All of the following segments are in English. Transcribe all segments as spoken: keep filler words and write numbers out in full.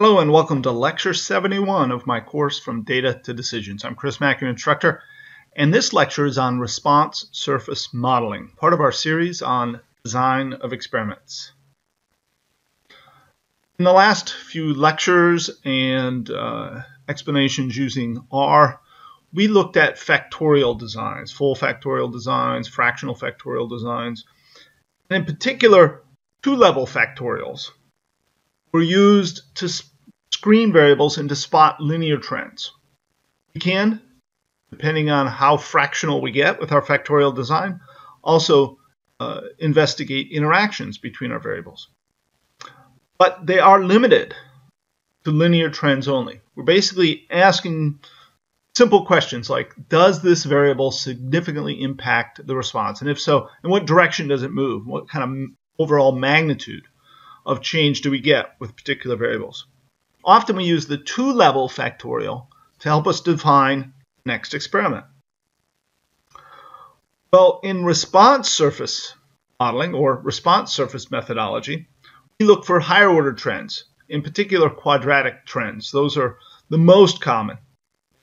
Hello and welcome to lecture seventy-one of my course From Data to Decisions. I'm Chris Mack, your instructor, and this lecture is on response surface modeling, part of our series on design of experiments. In the last few lectures and uh, explanations using R, we looked at factorial designs, full factorial designs, fractional factorial designs, and in particular, two-level factorials were used to screen variables and to spot linear trends. We can, depending on how fractional we get with our factorial design, also uh, investigate interactions between our variables. But they are limited to linear trends only. We're basically asking simple questions like, does this variable significantly impact the response? And if so, in what direction does it move? What kind of overall magnitude of change do we get with particular variables? Often we use the two-level factorial to help us define the next experiment. Well, in response surface modeling or response surface methodology, we look for higher order trends, in particular quadratic trends. Those are the most common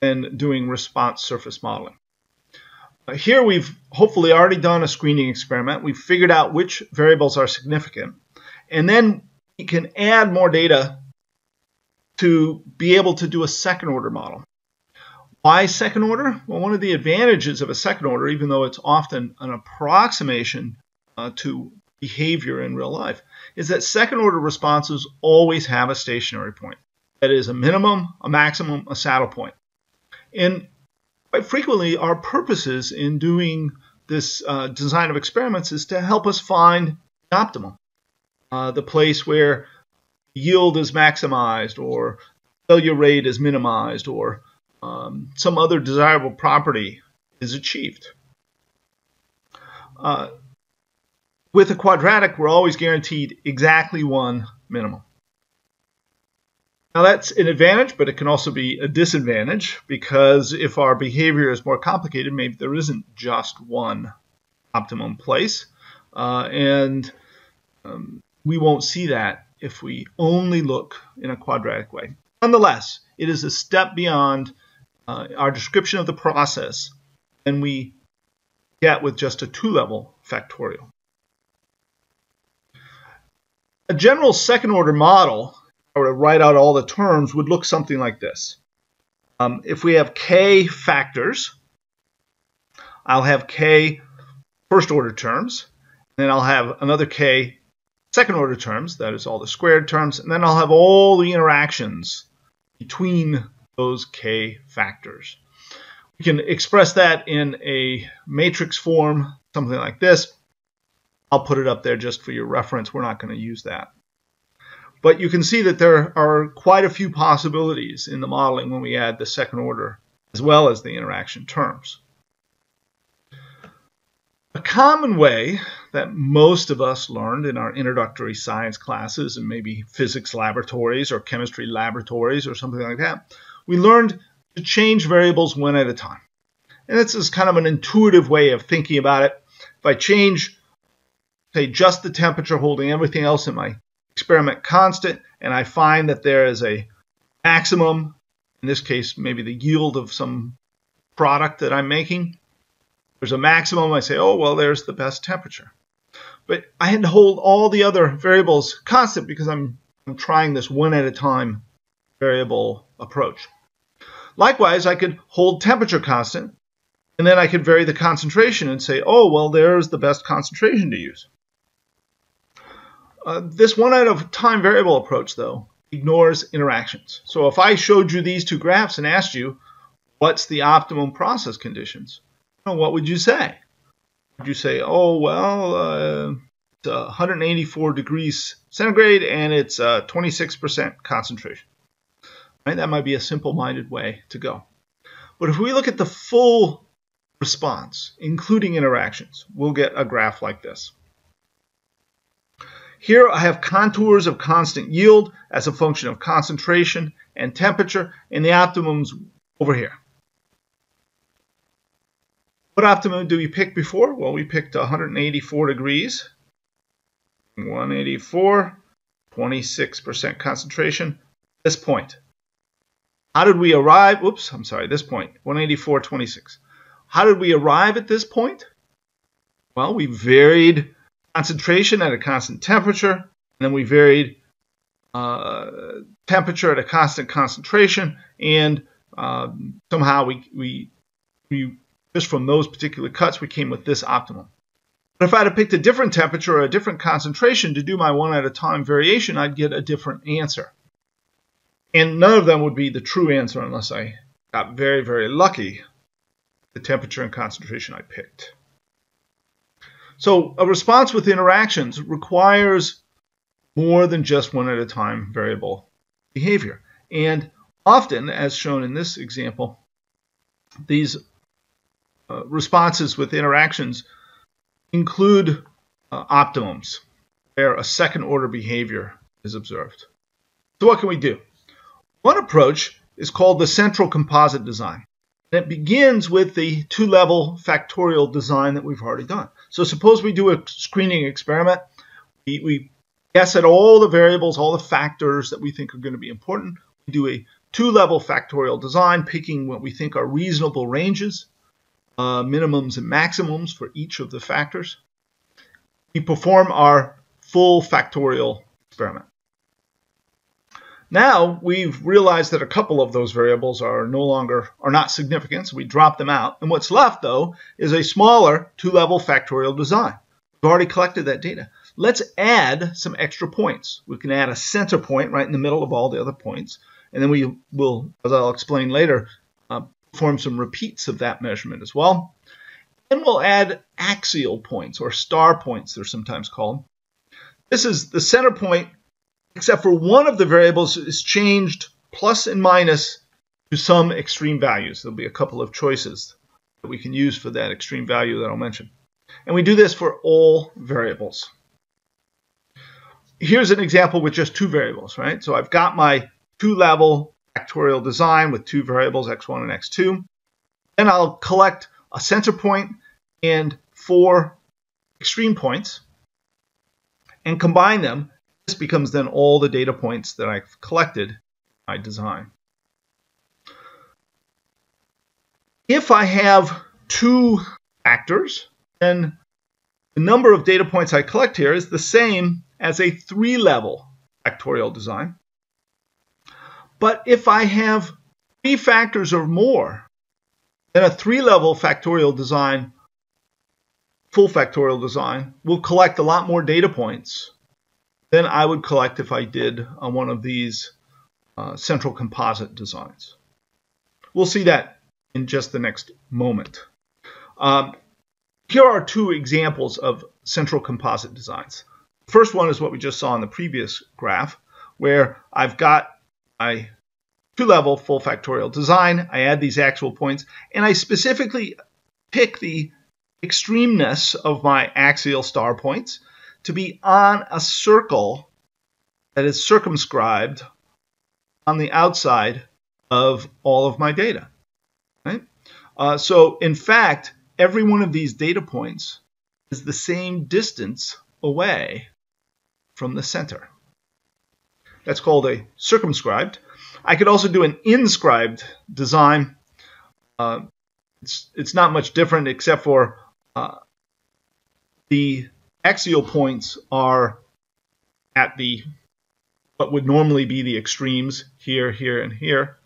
in doing response surface modeling. Here we've hopefully already done a screening experiment. We've figured out which variables are significant. And then we can add more data to be able to do a second order model. Why second order? Well, one of the advantages of a second order, even though it's often an approximation uh, to behavior in real life, is that second order responses always have a stationary point. That is a minimum, a maximum, a saddle point. And quite frequently, our purposes in doing this uh, design of experiments is to help us find the optimum. Uh, the place where yield is maximized or failure rate is minimized or um, some other desirable property is achieved. Uh, with a quadratic, we're always guaranteed exactly one minimum. Now that's an advantage, but it can also be a disadvantage because if our behavior is more complicated, maybe there isn't just one optimum place. Uh, and um, We won't see that if we only look in a quadratic way. Nonetheless, it is a step beyond uh, our description of the process than we get with just a two-level factorial. A general second-order model, if I were to write out all the terms, would look something like this. Um, if we have k factors, I'll have k first-order terms, and then I'll have another k second order terms, that is all the squared terms, and then I'll have all the interactions between those k factors. We can express that in a matrix form, something like this. I'll put it up there just for your reference. We're not going to use that. But you can see that there are quite a few possibilities in the modeling when we add the second order as well as the interaction terms. A common way that most of us learned in our introductory science classes and maybe physics laboratories or chemistry laboratories or something like that, we learned to change variables one at a time. And this is kind of an intuitive way of thinking about it. If I change, say, just the temperature holding everything else in my experiment constant, and I find that there is a maximum, in this case, maybe the yield of some product that I'm making, there's a maximum, I say, oh, well, there's the best temperature. But I had to hold all the other variables constant because I'm, I'm trying this one at a time variable approach. Likewise, I could hold temperature constant, and then I could vary the concentration and say, oh, well, there's the best concentration to use. Uh, this one at a time variable approach, though, ignores interactions. So if I showed you these two graphs and asked you, what's the optimum process conditions? What would you say? Would you say, oh, well, uh, it's one hundred eighty-four degrees centigrade and it's uh, twenty-six percent concentration? Right? That might be a simple-minded way to go. But if we look at the full response, including interactions, we'll get a graph like this. Here I have contours of constant yield as a function of concentration and temperature, and the optimums over here. What optimum do we pick before? Well, we picked one hundred eighty-four degrees, one hundred eighty-four, twenty-six percent concentration, this point. How did we arrive? Oops, I'm sorry, this point, one eighty-four twenty-six. How did we arrive at this point? Well, we varied concentration at a constant temperature, and then we varied uh, temperature at a constant concentration, and um, somehow we, we, we, just from those particular cuts, we came with this optimum. But if I had picked a different temperature or a different concentration to do my one at a time variation, I'd get a different answer. And none of them would be the true answer unless I got very, very lucky the temperature and concentration I picked. So a response with interactions requires more than just one at a time variable behavior. And often, as shown in this example, these uh, responses with interactions include uh, optimums where a second order behavior is observed. So what can we do? One approach is called the central composite design. And it begins with the two-level factorial design that we've already done. So suppose we do a screening experiment. We, we guess at all the variables, all the factors that we think are going to be important. We do a two-level factorial design, picking what we think are reasonable ranges, uh, minimums and maximums for each of the factors. We perform our full factorial experiment. Now we've realized that a couple of those variables are no longer, are not significant, so we drop them out. And what's left, though, is a smaller two-level factorial design. We've already collected that data. Let's add some extra points. We can add a center point right in the middle of all the other points, and then we will, as I'll explain later, uh, perform some repeats of that measurement as well. And we'll add axial points, or star points, they're sometimes called. This is the center point, except for one of the variables is changed plus and minus to some extreme values. There'll be a couple of choices that we can use for that extreme value that I'll mention. And we do this for all variables. Here's an example with just two variables, right? So I've got my two-level factorial design with two variables, x one and x two. Then I'll collect a center point and four extreme points and combine them. This becomes then all the data points that I've collected in my design. If I have two factors, then the number of data points I collect here is the same as a three-level factorial design. But if I have three factors or more, then a three-level factorial design, full factorial design, will collect a lot more data points Then I would collect if I did on one of these uh, central composite designs. We'll see that in just the next moment. Um, here are two examples of central composite designs. The first one is what we just saw in the previous graph, where I've got my two-level full factorial design, I add these axial points, and I specifically pick the extremeness of my axial star points to be on a circle that is circumscribed on the outside of all of my data. Right? Uh, so in fact, every one of these data points is the same distance away from the center. That's called a circumscribed. I could also do an inscribed design. Uh, it's, it's not much different except for uh, the axial points are at the what would normally be the extremes here, here, and here,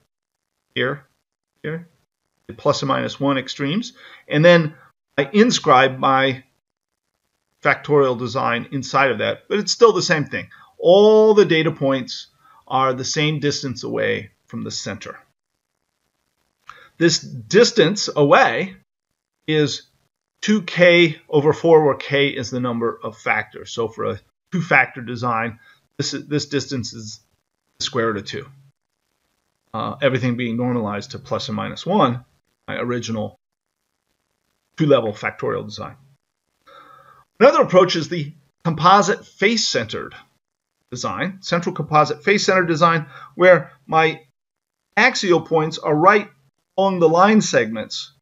here, here, the plus or minus one extremes. And then I inscribe my factorial design inside of that, but it's still the same thing. All the data points are the same distance away from the center. This distance away is two k over four, where k is the number of factors. So for a two-factor design, this, is, this distance is the square root of two. Uh, everything being normalized to plus or minus one, my original two-level factorial design. Another approach is the composite face-centered design, central composite face-centered design, where my axial points are right along the line segments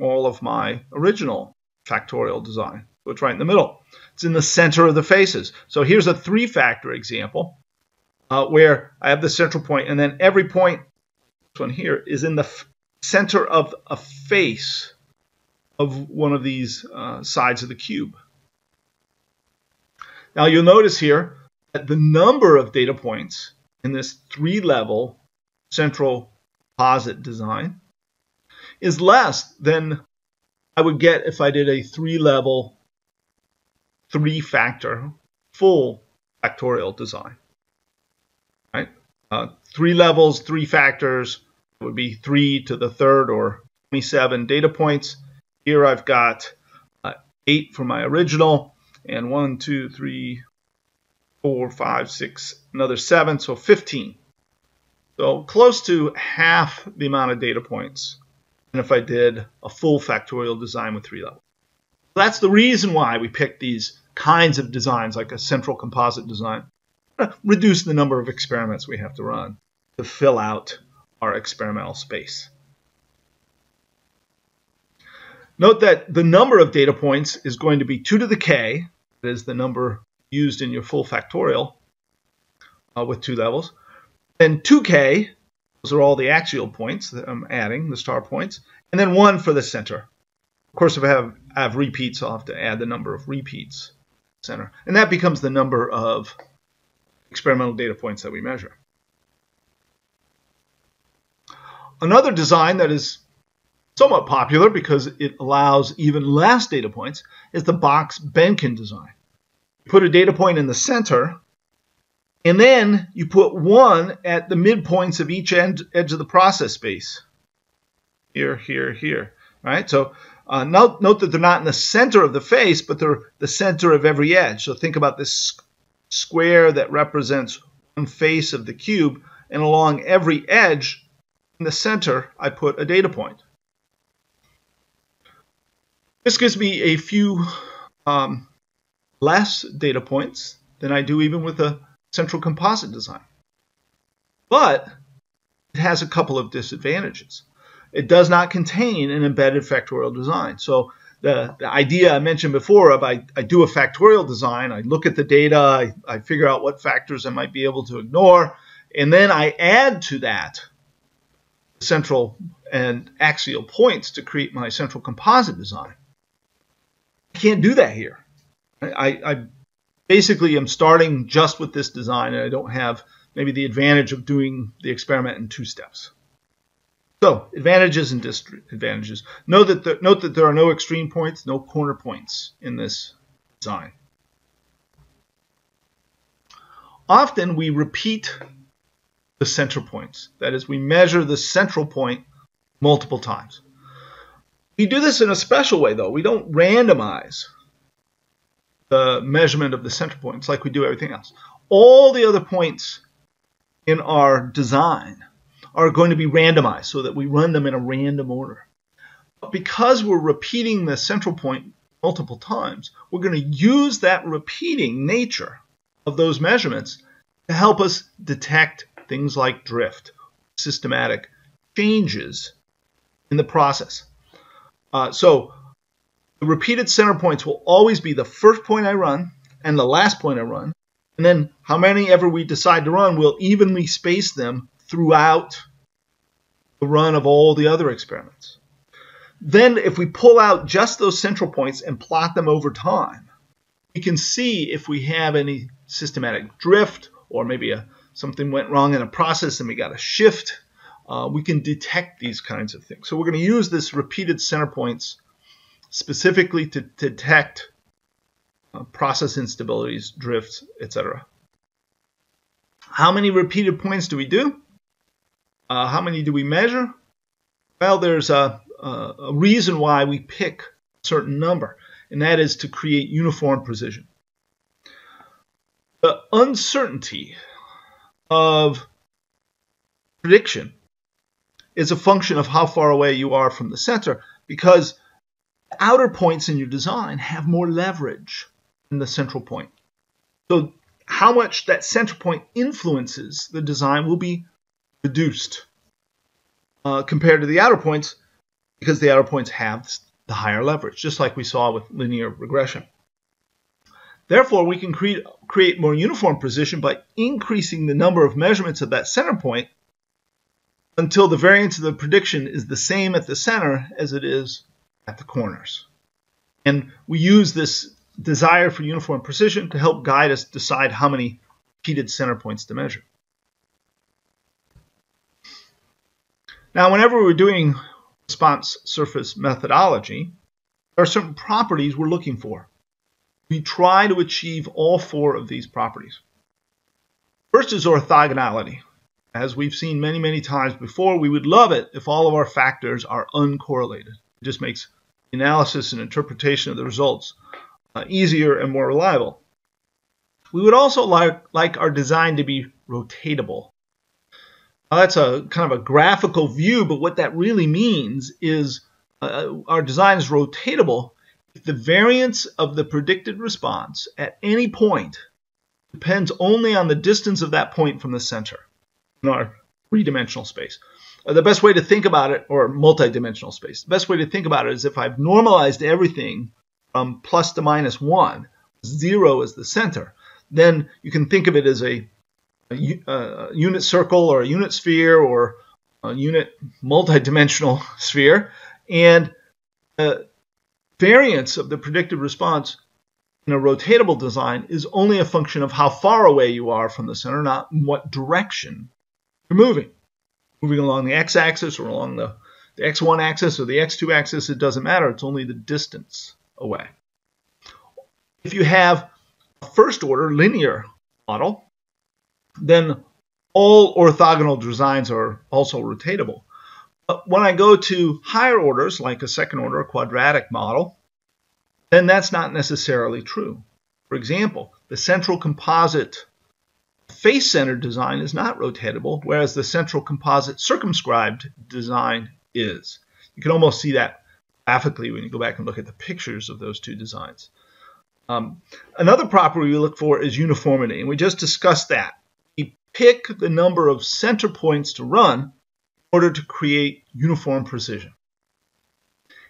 all of my original factorial design. So it's right in the middle. It's in the center of the faces. So here's a three-factor example. uh, where I have the central point, and then every point, this one here, is in the f center of a face of one of these uh, sides of the cube. Now you'll notice here that the number of data points in this three-level central composite design is less than I would get if I did a three-level, three-factor, full factorial design. Right? Uh, three levels, three factors, it would be three to the third or twenty-seven data points. Here I've got uh, eight for my original, and one, two, three, four, five, six, another seven, so fifteen. So close to half the amount of data points than if I did a full factorial design with three levels. That's the reason why we pick these kinds of designs, like a central composite design. Reduce the number of experiments we have to run to fill out our experimental space. Note that the number of data points is going to be two to the k, that is the number used in your full factorial uh, with two levels, then two k, those are all the axial points that I'm adding, the star points, and then one for the center. Of course, if I have, I have repeats, I'll have to add the number of repeats center, and that becomes the number of experimental data points that we measure. Another design that is somewhat popular because it allows even less data points is the Box-Behnken design. You put a data point in the center, and then you put one at the midpoints of each end, edge of the process space. Here, here, here. All right? So uh, note, note that they're not in the center of the face, but they're the center of every edge. So think about this square that represents one face of the cube, and along every edge in the center, I put a data point. This gives me a few um, less data points than I do even with a central composite design. But it has a couple of disadvantages. It does not contain an embedded factorial design. So the, the idea I mentioned before of I, I do a factorial design, I look at the data, I, I figure out what factors I might be able to ignore, and then I add to that central and axial points to create my central composite design. I can't do that here. I, I basically am starting just with this design, and I don't have maybe the advantage of doing the experiment in two steps. So advantages and disadvantages. Note that, the, note that there are no extreme points, no corner points in this design. Often we repeat the center points. That is, we measure the central point multiple times. We do this in a special way, though. We don't randomize the measurement of the center points like we do everything else. All the other points in our design are going to be randomized so that we run them in a random order. But because we're repeating the central point multiple times, we're going to use that repeating nature of those measurements to help us detect things like drift, systematic changes in the process. Uh, so the repeated center points will always be the first point I run and the last point I run, and then how many ever we decide to run, we'll evenly space them throughout the run of all the other experiments. Then if we pull out just those central points and plot them over time, we can see if we have any systematic drift, or maybe a, something went wrong in a process and we got a shift. Uh, we can detect these kinds of things. So we're going to use this repeated center points specifically to, to detect uh, process instabilities, drifts, et cetera. How many repeated points do we do? Uh, how many do we measure? Well, there's a, a reason why we pick a certain number, and that is to create uniform precision. The uncertainty of prediction is a function of how far away you are from the center, because outer points in your design have more leverage than the central point. So how much that center point influences the design will be reduced uh, compared to the outer points, because the outer points have the higher leverage, just like we saw with linear regression. Therefore, we can create, create more uniform precision by increasing the number of measurements of that center point until the variance of the prediction is the same at the center as it is at the corners. And we use this desire for uniform precision to help guide us decide how many repeated center points to measure. Now, whenever we're doing response surface methodology, there are certain properties we're looking for. We try to achieve all four of these properties. First is orthogonality. As we've seen many, many times before, we would love it if all of our factors are uncorrelated. It just makes analysis and interpretation of the results uh, easier and more reliable. We would also like, like our design to be rotatable. Now, that's a kind of a graphical view, but what that really means is uh, our design is rotatable if the variance of the predicted response at any point depends only on the distance of that point from the center in our three-dimensional space. The best way to think about it, or multi-dimensional space, the best way to think about it is if I've normalized everything from plus to minus one, zero is the center, then you can think of it as a, a, a unit circle or a unit sphere or a unit multi-dimensional sphere. And the variance of the predicted response in a rotatable design is only a function of how far away you are from the center, not in what direction you're moving. Moving along the x-axis or along the, the x one axis or the x two axis, it doesn't matter. It's only the distance away. If you have a first-order linear model, then all orthogonal designs are also rotatable. But when I go to higher orders, like a second-order quadratic model, then that's not necessarily true. For example, the central composite face-centered design is not rotatable, whereas the central composite circumscribed design is. You can almost see that graphically when you go back and look at the pictures of those two designs. Um, another property we look for is uniformity, and we just discussed that. We pick the number of center points to run in order to create uniform precision.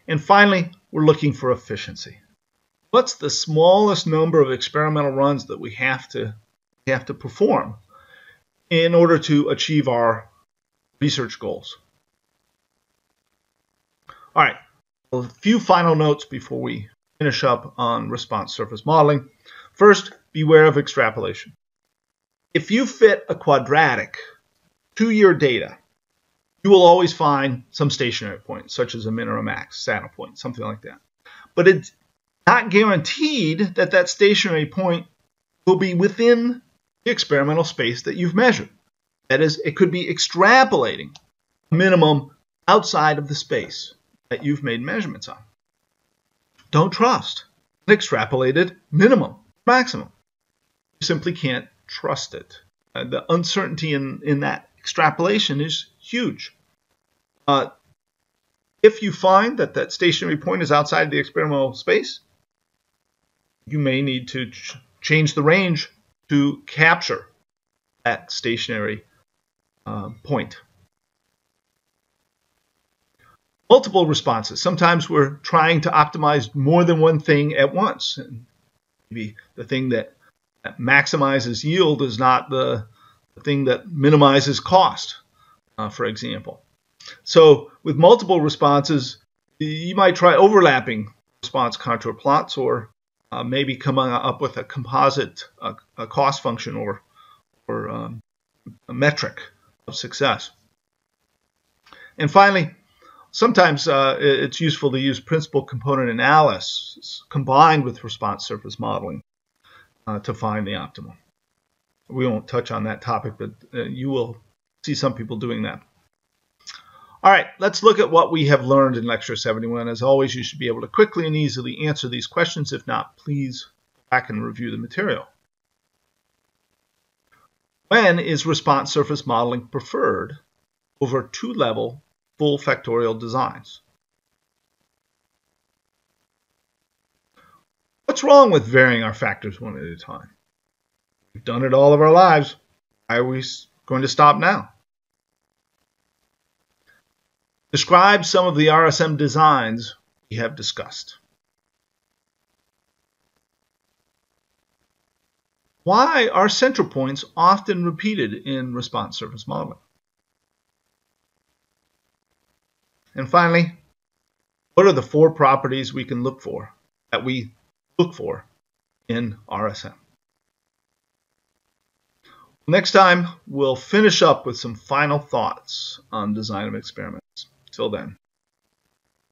And finally, we're looking for efficiency. What's the smallest number of experimental runs that we have to have to perform in order to achieve our research goals? All right, a few final notes before we finish up on response surface modeling. First, beware of extrapolation. If you fit a quadratic to your data, you will always find some stationary point, such as a min or a max, saddle point, something like that. But it's not guaranteed that that stationary point will be within the experimental space that you've measured. That is, it could be extrapolating a minimum outside of the space that you've made measurements on. Don't trust an extrapolated minimum, maximum. You simply can't trust it. Uh, the uncertainty in, in that extrapolation is huge. Uh, if you find that that stationary point is outside the experimental space, you may need to ch change the range to capture that stationary uh, point. Multiple responses. Sometimes we're trying to optimize more than one thing at once. And maybe the thing that, that maximizes yield is not the, the thing that minimizes cost, uh, for example. So with multiple responses, you might try overlapping response contour plots, or Uh, maybe come up with a composite uh, a cost function or, or um, a metric of success. And finally, sometimes uh, it's useful to use principal component analysis combined with response surface modeling uh, to find the optimum. We won't touch on that topic, but uh, you will see some people doing that. All right, let's look at what we have learned in Lecture seventy-one. As always, you should be able to quickly and easily answer these questions. If not, please go back and review the material. When is response surface modeling preferred over two-level full factorial designs? What's wrong with varying our factors one at a time? We've done it all of our lives. Why are we going to stop now? Describe some of the R S M designs we have discussed. Why are center points often repeated in response surface modeling? And finally, what are the four properties we can look for, that we look for in R S M? Next time, we'll finish up with some final thoughts on design of experiments. Till then.